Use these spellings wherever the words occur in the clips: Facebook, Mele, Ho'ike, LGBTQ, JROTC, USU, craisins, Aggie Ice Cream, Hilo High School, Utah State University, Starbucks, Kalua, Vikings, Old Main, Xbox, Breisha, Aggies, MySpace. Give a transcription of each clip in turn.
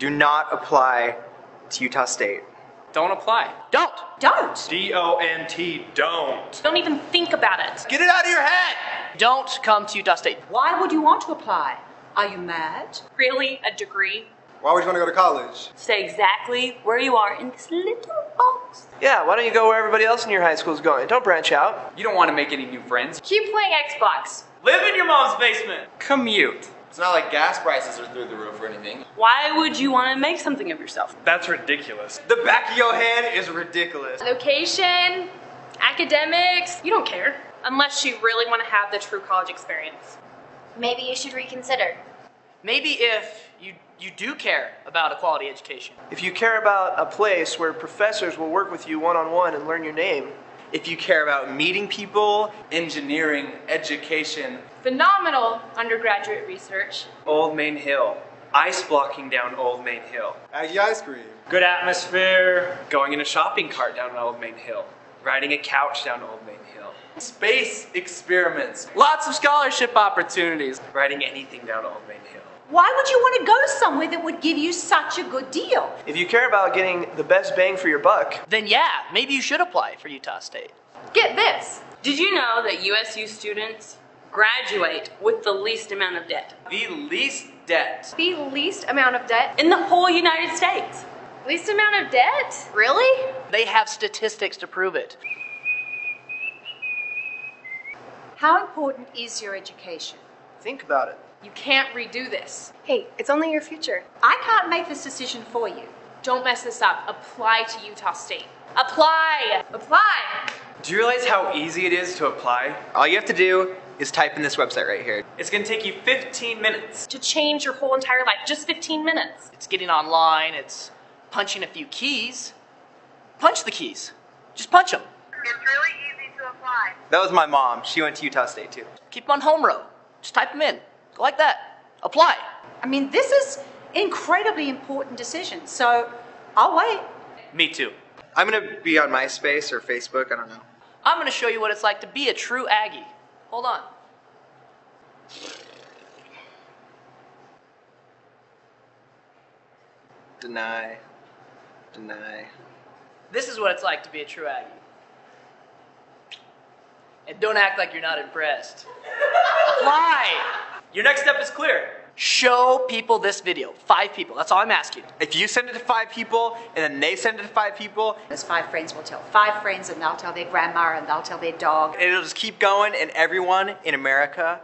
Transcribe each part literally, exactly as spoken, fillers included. Do not apply to Utah State. Don't apply. Don't. Don't. D O N T, don't. Don't even think about it. Get it out of your head. Don't come to Utah State. Why would you want to apply? Are you mad? Really? A degree? Why would you want to go to college? Stay exactly where you are in this little box. Yeah, why don't you go where everybody else in your high school is going? Don't branch out. You don't want to make any new friends. Keep playing Xbox. Live in your mom's basement. Commute. It's not like gas prices are through the roof or anything. Why would you want to make something of yourself? That's ridiculous. The back of your hand is ridiculous. Location, academics, you don't care. Unless you really want to have the true college experience. Maybe you should reconsider. Maybe if you, you do care about a quality education. If you care about a place where professors will work with you one-on-one and learn your name. If you care about meeting people, engineering, education. Phenomenal undergraduate research. Old Main Hill. Ice blocking down Old Main Hill. Aggie Ice Cream. Good atmosphere. Going in a shopping cart down Old Main Hill. Riding a couch down Old Main Hill. Space experiments. Lots of scholarship opportunities. Riding anything down Old Main Hill. Why would you want to go somewhere that would give you such a good deal? If you care about getting the best bang for your buck, then yeah, maybe you should apply for Utah State. Get this. Did you know that U S U students graduate with the least amount of debt? The least debt. The least amount of debt in the whole United States. Least amount of debt? Really? They have statistics to prove it. How important is your education? Think about it. You can't redo this. Hey, it's only your future. I can't make this decision for you. Don't mess this up. Apply to Utah State. Apply! Apply! Do you realize how easy it is to apply? All you have to do is type in this website right here. It's gonna take you fifteen minutes. To change your whole entire life, just fifteen minutes. It's getting online, it's punching a few keys. Punch the keys. Just punch them. It's really easy to apply. That was my mom. She went to Utah State too. Keep on home row. Just type them in. Like that. Apply. I mean, this is incredibly important decision, so I'll wait. Me too. I'm going to be on MySpace or Facebook, I don't know. I'm going to show you what it's like to be a true Aggie. Hold on. Deny. Deny. This is what it's like to be a true Aggie. And don't act like you're not impressed. Apply. Your next step is clear. Show people this video. Five people, that's all I'm asking. If you send it to five people, and then they send it to five people. Those five friends will tell five friends, and they'll tell their grandma, and they'll tell their dog. And it'll just keep going, and everyone in America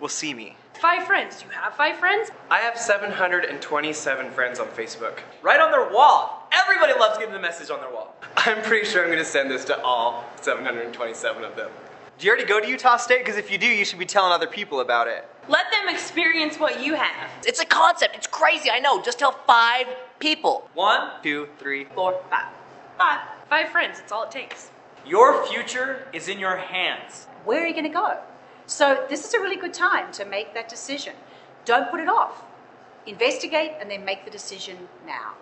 will see me. Five friends, you have five friends? I have seven hundred twenty-seven friends on Facebook. Right on their wall. Everybody loves getting the message on their wall. I'm pretty sure I'm gonna send this to all seven hundred twenty-seven of them. Do you already go to Utah State? Because if you do, you should be telling other people about it. Let them experience what you have. It's a concept. It's crazy, I know. Just tell five people. One, two, three, four, five. Five. Five friends, it's all it takes. Your future is in your hands. Where are you gonna go? So this is a really good time to make that decision. Don't put it off. Investigate and then make the decision now.